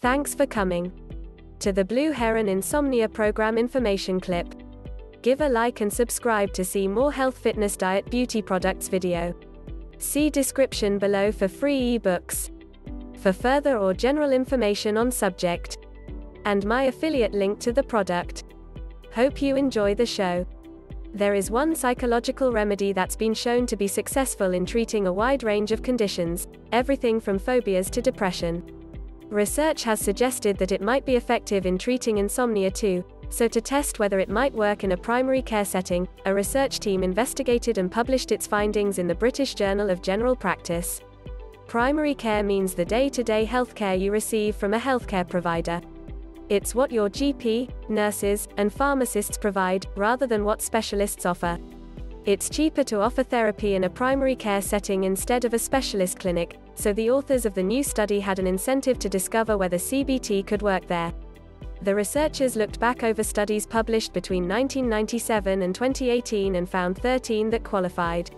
Thanks for coming to the Blue Heron Insomnia Program information clip. Give a like and subscribe to see more health, fitness, diet, beauty products video. See description below for free ebooks. For further or general information on subject and my affiliate link to the product. Hope you enjoy the show. There is one psychological remedy that's been shown to be successful in treating a wide range of conditions, everything from phobias to depression. Research has suggested that it might be effective in treating insomnia too, so to test whether it might work in a primary care setting, a research team investigated and published its findings in the British Journal of General Practice. Primary care means the day-to-day healthcare you receive from a healthcare provider. It's what your GP, nurses, and pharmacists provide, rather than what specialists offer. It's cheaper to offer therapy in a primary care setting instead of a specialist clinic, so the authors of the new study had an incentive to discover whether CBT could work there. The researchers looked back over studies published between 1997 and 2018 and found 13 that qualified.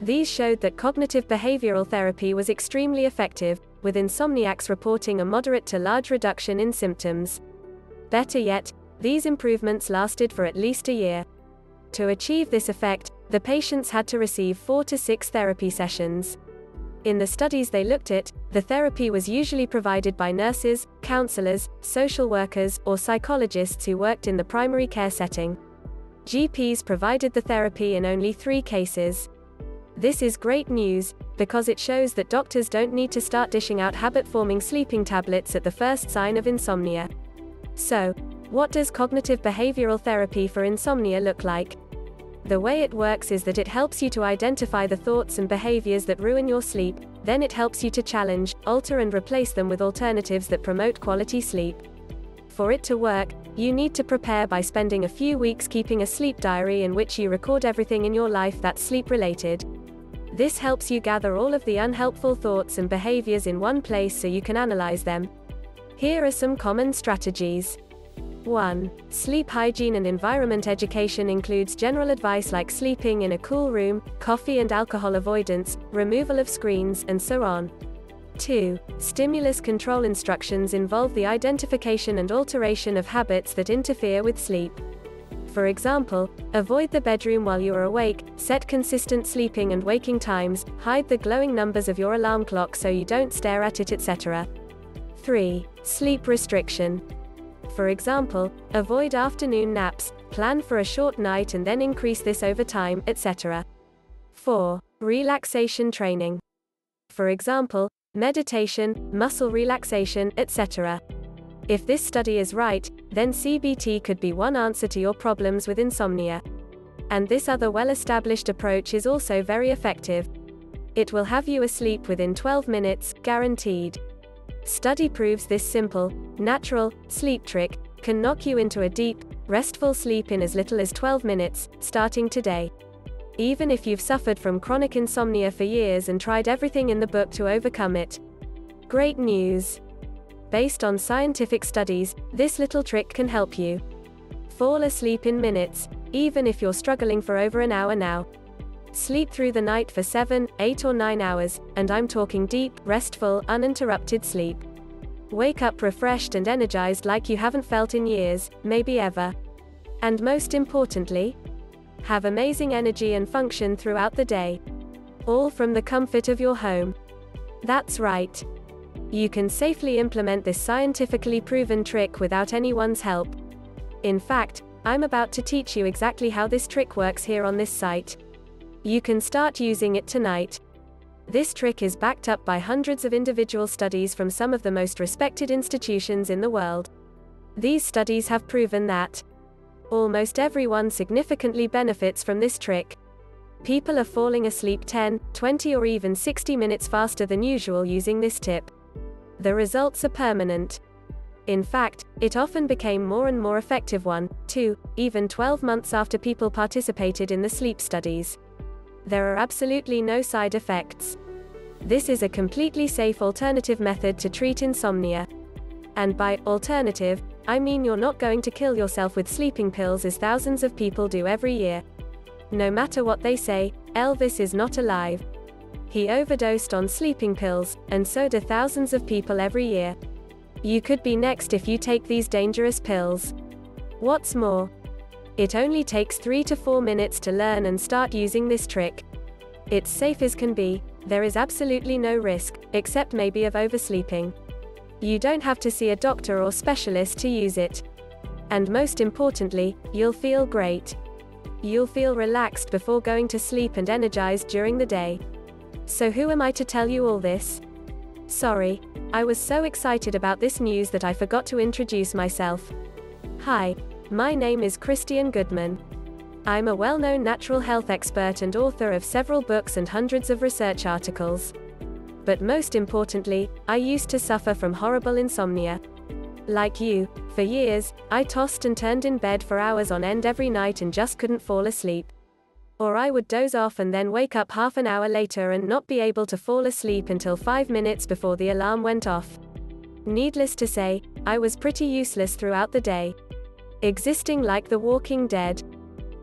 These showed that cognitive behavioral therapy was extremely effective, with insomniacs reporting a moderate to large reduction in symptoms. Better yet, these improvements lasted for at least a year. To achieve this effect, the patients had to receive 4 to 6 therapy sessions. In the studies they looked at, the therapy was usually provided by nurses, counselors, social workers, or psychologists who worked in the primary care setting. GPs provided the therapy in only 3 cases. This is great news, because it shows that doctors don't need to start dishing out habit-forming sleeping tablets at the first sign of insomnia. So, what does cognitive behavioral therapy for insomnia look like? The way it works is that it helps you to identify the thoughts and behaviors that ruin your sleep, then it helps you to challenge, alter and replace them with alternatives that promote quality sleep. For it to work, you need to prepare by spending a few weeks keeping a sleep diary in which you record everything in your life that's sleep-related. This helps you gather all of the unhelpful thoughts and behaviors in one place so you can analyze them. Here are some common strategies. 1. Sleep hygiene and environment education includes general advice like sleeping in a cool room, coffee and alcohol avoidance, removal of screens, and so on. 2. Stimulus control instructions involve the identification and alteration of habits that interfere with sleep. For example, avoid the bedroom while you are awake, set consistent sleeping and waking times, hide the glowing numbers of your alarm clock so you don't stare at it, etc. 3. Sleep restriction. For example, avoid afternoon naps, plan for a short night and then increase this over time, etc. 4. Relaxation training. For example, meditation, muscle relaxation, etc. If this study is right, then CBT could be one answer to your problems with insomnia. And this other well-established approach is also very effective. It will have you asleep within 12 minutes, guaranteed. Study proves this simple, natural, sleep trick can knock you into a deep, restful sleep in as little as 12 minutes, starting today. Even if you've suffered from chronic insomnia for years and tried everything in the book to overcome it. Great news! Based on scientific studies, this little trick can help you fall asleep in minutes, even if you're struggling for over an hour now. Sleep through the night for 7, 8 or 9 hours, and I'm talking deep, restful, uninterrupted sleep. Wake up refreshed and energized like you haven't felt in years, maybe ever. And most importantly, have amazing energy and function throughout the day. All from the comfort of your home. That's right. You can safely implement this scientifically proven trick without anyone's help. In fact, I'm about to teach you exactly how this trick works here on this site. You can start using it tonight. This trick is backed up by hundreds of individual studies from some of the most respected institutions in the world. These studies have proven that almost everyone significantly benefits from this trick. People are falling asleep 10, 20 or even 60 minutes faster than usual using this tip. The results are permanent. In fact, it often became more and more effective 1, 2, even 12 months after people participated in the sleep studies. There are absolutely no side effects. This is a completely safe alternative method to treat insomnia. And by alternative, I mean you're not going to kill yourself with sleeping pills as thousands of people do every year. No matter what they say, Elvis is not alive. He overdosed on sleeping pills, and so do thousands of people every year. You could be next if you take these dangerous pills. What's more, it only takes 3 to 4 minutes to learn and start using this trick. It's safe as can be. There is absolutely no risk, except maybe of oversleeping. You don't have to see a doctor or specialist to use it. And most importantly, you'll feel great. You'll feel relaxed before going to sleep and energized during the day. So who am I to tell you all this? Sorry, I was so excited about this news that I forgot to introduce myself. Hi, my name is Christian Goodman. I'm a well-known natural health expert and author of several books and hundreds of research articles. But most importantly, I used to suffer from horrible insomnia. Like you, for years, I tossed and turned in bed for hours on end every night and just couldn't fall asleep. Or I would doze off and then wake up half an hour later and not be able to fall asleep until 5 minutes before the alarm went off. Needless to say, I was pretty useless throughout the day, existing like the walking dead.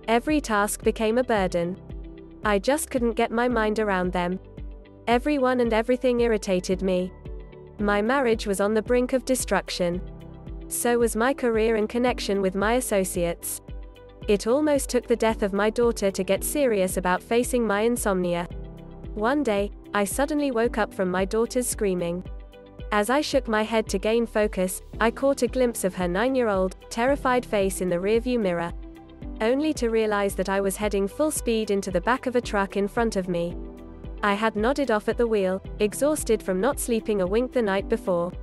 Every task became a burden. I just couldn't get my mind around them. Everyone and everything irritated me. My marriage was on the brink of destruction. So was my career and connection with my associates. It almost took the death of my daughter to get serious about facing my insomnia. One day, I suddenly woke up from my daughter's screaming. As I shook my head to gain focus, I caught a glimpse of her 9-year-old, terrified face in the rearview mirror, only to realize that I was heading full speed into the back of a truck in front of me. I had nodded off at the wheel, exhausted from not sleeping a wink the night before.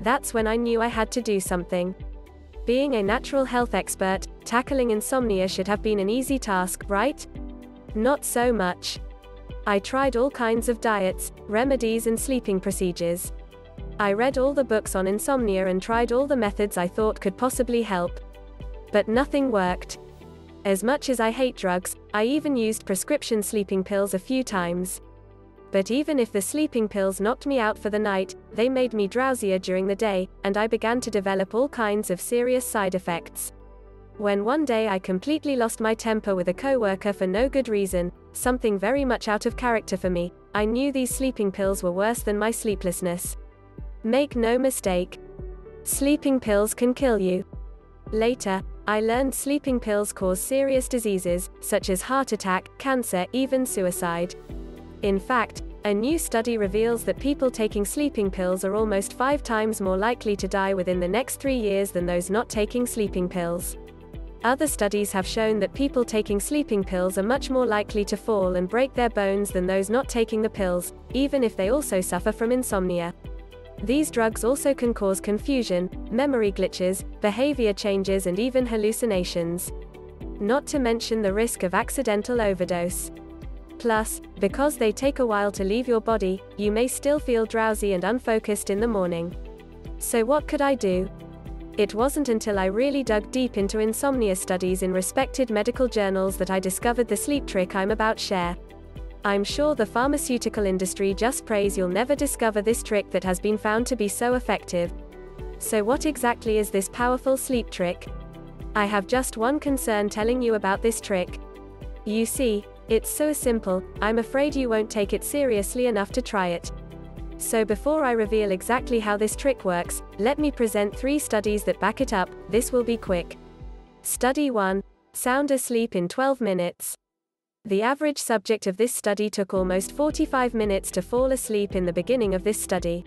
That's when I knew I had to do something. Being a natural health expert, tackling insomnia should have been an easy task, right? Not so much. I tried all kinds of diets, remedies and sleeping procedures. I read all the books on insomnia and tried all the methods I thought could possibly help. But nothing worked. As much as I hate drugs, I even used prescription sleeping pills a few times. But even if the sleeping pills knocked me out for the night, they made me drowsier during the day, and I began to develop all kinds of serious side effects. When one day I completely lost my temper with a coworker for no good reason, something very much out of character for me, I knew these sleeping pills were worse than my sleeplessness. Make no mistake. Sleeping pills can kill you. Later, I learned sleeping pills cause serious diseases, such as heart attack, cancer, even suicide. In fact, a new study reveals that people taking sleeping pills are almost 5 times more likely to die within the next 3 years than those not taking sleeping pills. Other studies have shown that people taking sleeping pills are much more likely to fall and break their bones than those not taking the pills, even if they also suffer from insomnia. These drugs also can cause confusion, memory glitches, behavior changes and even hallucinations. Not to mention the risk of accidental overdose. Plus, because they take a while to leave your body, you may still feel drowsy and unfocused in the morning. So what could I do? It wasn't until I really dug deep into insomnia studies in respected medical journals that I discovered the sleep trick I'm about to share. I'm sure the pharmaceutical industry just prays you'll never discover this trick that has been found to be so effective. So what exactly is this powerful sleep trick? I have just one concern telling you about this trick. You see, it's so simple, I'm afraid you won't take it seriously enough to try it. So before I reveal exactly how this trick works, let me present 3 studies that back it up. This will be quick. Study 1. Sound asleep in 12 minutes. The average subject of this study took almost 45 minutes to fall asleep in the beginning of this study.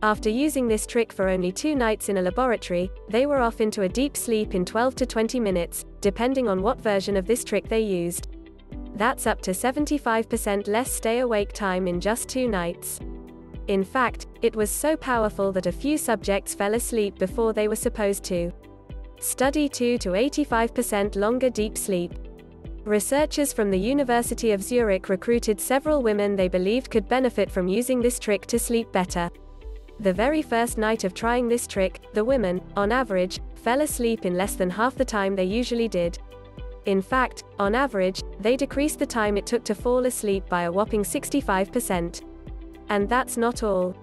After using this trick for only 2 nights in a laboratory, they were off into a deep sleep in 12 to 20 minutes, depending on what version of this trick they used. That's up to 75% less stay-awake time in just 2 nights. In fact, it was so powerful that a few subjects fell asleep before they were supposed to. Study 2 to 85% longer deep sleep. Researchers from the University of Zurich recruited several women they believed could benefit from using this trick to sleep better. The very first night of trying this trick, the women, on average, fell asleep in less than half the time they usually did. In fact, on average, they decreased the time it took to fall asleep by a whopping 65%. And that's not all.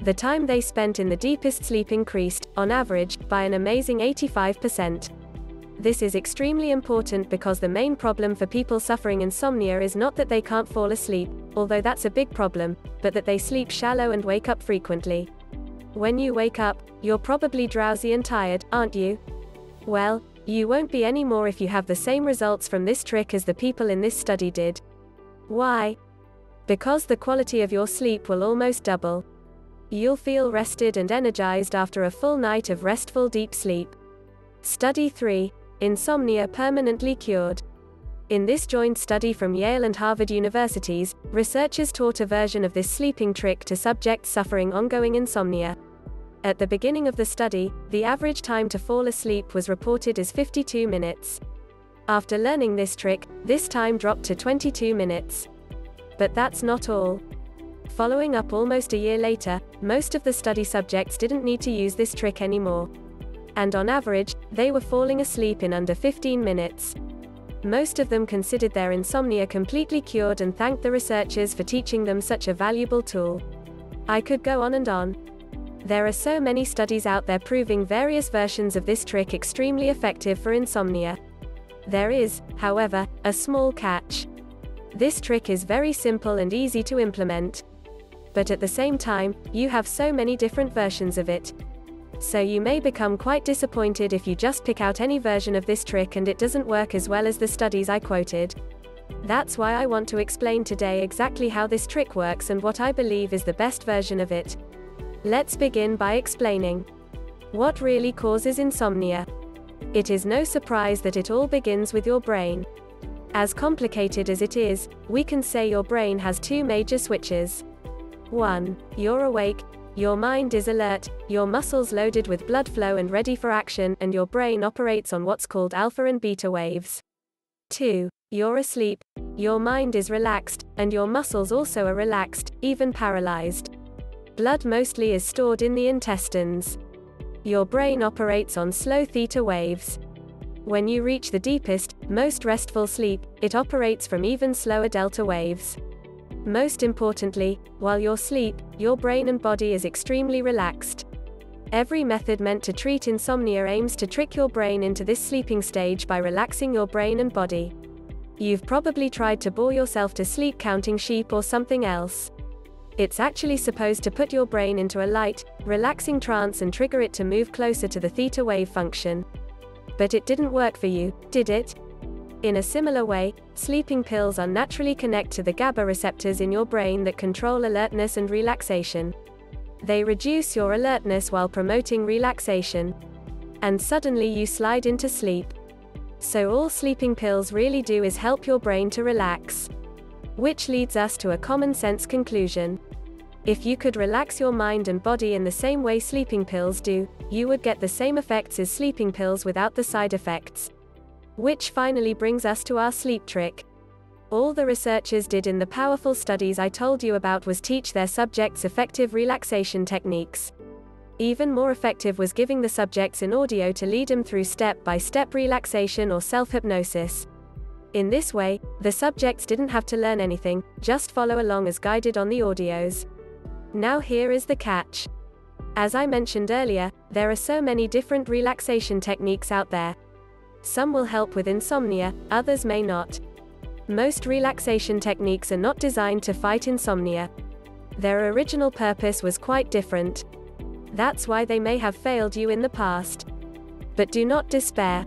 The time they spent in the deepest sleep increased, on average, by an amazing 85%. This is extremely important because the main problem for people suffering insomnia is not that they can't fall asleep, although that's a big problem, but that they sleep shallow and wake up frequently. When you wake up, you're probably drowsy and tired, aren't you? Well, you won't be anymore if you have the same results from this trick as the people in this study did. Why? Because the quality of your sleep will almost double. You'll feel rested and energized after a full night of restful deep sleep. Study 3. Insomnia permanently cured. In this joint study from Yale and Harvard universities, researchers taught a version of this sleeping trick to subjects suffering ongoing insomnia. At the beginning of the study, the average time to fall asleep was reported as 52 minutes. After learning this trick, this time dropped to 22 minutes. But that's not all. Following up almost a year later, most of the study subjects didn't need to use this trick anymore. And on average, they were falling asleep in under 15 minutes. Most of them considered their insomnia completely cured and thanked the researchers for teaching them such a valuable tool. I could go on and on. There are so many studies out there proving various versions of this trick extremely effective for insomnia. There is, however, a small catch. This trick is very simple and easy to implement. But at the same time, you have so many different versions of it. So you may become quite disappointed if you just pick out any version of this trick and it doesn't work as well as the studies I quoted. That's why I want to explain today exactly how this trick works and what I believe is the best version of it. Let's begin by explaining what really causes insomnia. It is no surprise that it all begins with your brain. As complicated as it is, we can say your brain has two major switches. 1. You're awake. Your mind is alert, your muscles loaded with blood flow and ready for action, and your brain operates on what's called alpha and beta waves. 2. You're asleep, your mind is relaxed, and your muscles also are relaxed, even paralyzed. Blood mostly is stored in the intestines. Your brain operates on slow theta waves. When you reach the deepest, most restful sleep, it operates from even slower delta waves. Most importantly, while you're asleep, your brain and body is extremely relaxed. Every method meant to treat insomnia aims to trick your brain into this sleeping stage by relaxing your brain and body. You've probably tried to bore yourself to sleep counting sheep or something else. It's actually supposed to put your brain into a light, relaxing trance and trigger it to move closer to the theta wave function. But it didn't work for you, did it? In a similar way, sleeping pills unnaturally connect to the GABA receptors in your brain that control alertness and relaxation. They reduce your alertness while promoting relaxation. And suddenly you slide into sleep. So all sleeping pills really do is help your brain to relax. Which leads us to a common sense conclusion. If you could relax your mind and body in the same way sleeping pills do, you would get the same effects as sleeping pills without the side effects. Which finally brings us to our sleep trick. All the researchers did in the powerful studies I told you about was teach their subjects effective relaxation techniques. Even more effective was giving the subjects an audio to lead them through step-by-step relaxation or self-hypnosis. In this way, the subjects didn't have to learn anything, just follow along as guided on the audios. Now here is the catch. As I mentioned earlier, there are so many different relaxation techniques out there. Some will help with insomnia, others may not. Most relaxation techniques are not designed to fight insomnia. Their original purpose was quite different. That's why they may have failed you in the past. But do not despair.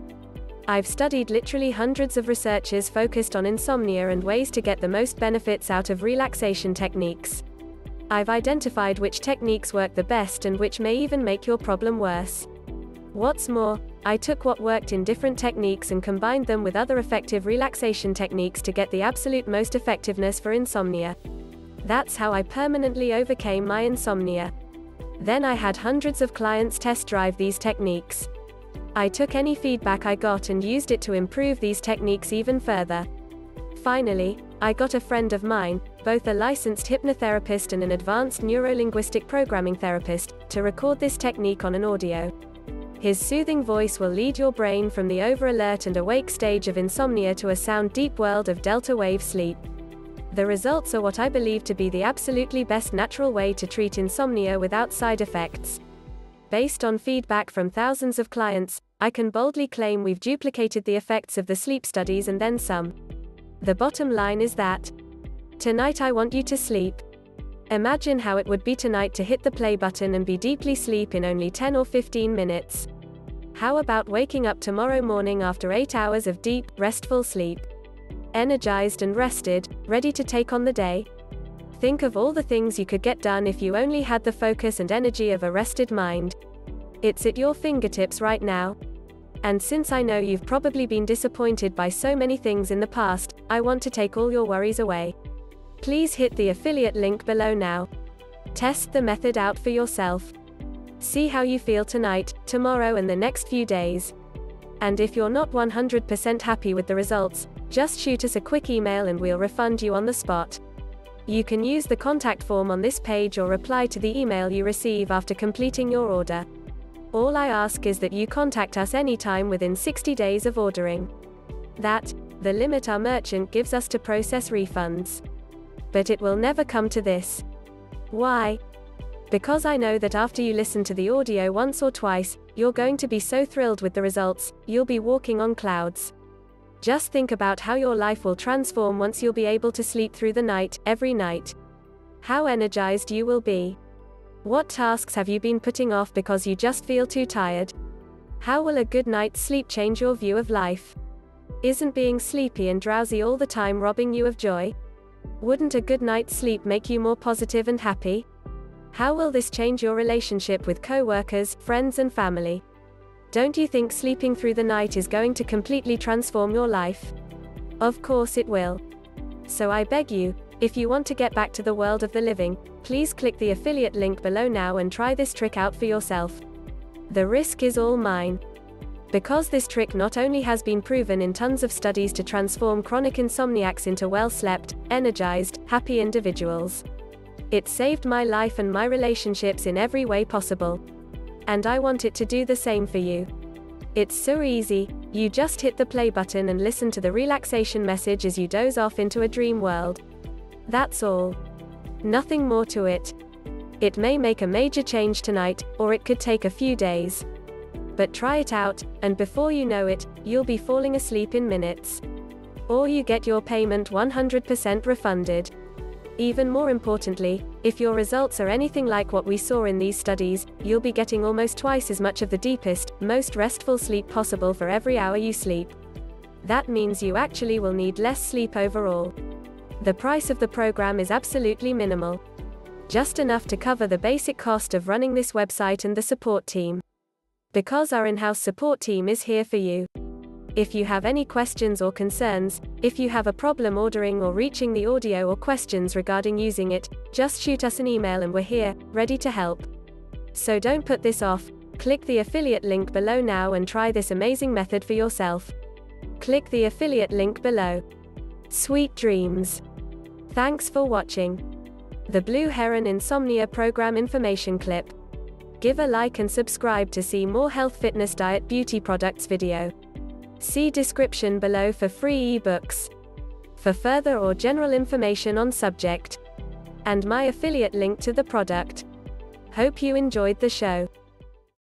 I've studied literally hundreds of researchers focused on insomnia and ways to get the most benefits out of relaxation techniques. I've identified which techniques work the best and which may even make your problem worse. What's more, I took what worked in different techniques and combined them with other effective relaxation techniques to get the absolute most effectiveness for insomnia. That's how I permanently overcame my insomnia. Then I had hundreds of clients test drive these techniques. I took any feedback I got and used it to improve these techniques even further. Finally, I got a friend of mine, both a licensed hypnotherapist and an advanced neurolinguistic programming therapist, to record this technique on an audio. His soothing voice will lead your brain from the over-alert and awake stage of insomnia to a sound deep world of delta-wave sleep. The results are what I believe to be the absolutely best natural way to treat insomnia without side effects. Based on feedback from thousands of clients, I can boldly claim we've duplicated the effects of the sleep studies and then some. The bottom line is that tonight I want you to sleep. Imagine how it would be tonight to hit the play button and be deeply asleep in only 10 or 15 minutes. How about waking up tomorrow morning after 8 hours of deep, restful sleep? Energized and rested, ready to take on the day? Think of all the things you could get done if you only had the focus and energy of a rested mind. It's at your fingertips right now. And since I know you've probably been disappointed by so many things in the past, I want to take all your worries away. Please hit the affiliate link below now. Test the method out for yourself. See how you feel tonight, tomorrow and the next few days. And if you're not 100% happy with the results, just shoot us a quick email and we'll refund you on the spot. You can use the contact form on this page or reply to the email you receive after completing your order. All I ask is that you contact us anytime within 60 days of ordering. That's the limit our merchant gives us to process refunds. But it will never come to this. Why? Because I know that after you listen to the audio once or twice, you're going to be so thrilled with the results, you'll be walking on clouds. Just think about how your life will transform once you'll be able to sleep through the night, every night. How energized you will be. What tasks have you been putting off because you just feel too tired? How will a good night's sleep change your view of life? Isn't being sleepy and drowsy all the time robbing you of joy? Wouldn't a good night's sleep make you more positive and happy? How will this change your relationship with co-workers, friends and family? Don't you think sleeping through the night is going to completely transform your life? Of course it will. So I beg you, if you want to get back to the world of the living, please click the affiliate link below now and try this trick out for yourself. The risk is all mine. Because this trick not only has been proven in tons of studies to transform chronic insomniacs into well-slept, energized, happy individuals. It saved my life and my relationships in every way possible. And I want it to do the same for you. It's so easy, you just hit the play button and listen to the relaxation message as you doze off into a dream world. That's all. Nothing more to it. It may make a major change tonight, or it could take a few days. But try it out, and before you know it, you'll be falling asleep in minutes. Or you get your payment 100% refunded. Even more importantly, if your results are anything like what we saw in these studies, you'll be getting almost twice as much of the deepest, most restful sleep possible for every hour you sleep. That means you actually will need less sleep overall. The price of the program is absolutely minimal. Just enough to cover the basic cost of running this website and the support team. Because our in-house support team is here for you. If you have any questions or concerns, if you have a problem ordering or reaching the audio or questions regarding using it, just shoot us an email and we're here, ready to help. So don't put this off, click the affiliate link below now and try this amazing method for yourself. Click the affiliate link below. Sweet dreams. Thanks for watching. The Blue Heron Insomnia Program information clip. Give a like and subscribe to see more health, fitness, diet, beauty products video. See description below for free ebooks. For further or general information on subject. And my affiliate link to the product. Hope you enjoyed the show.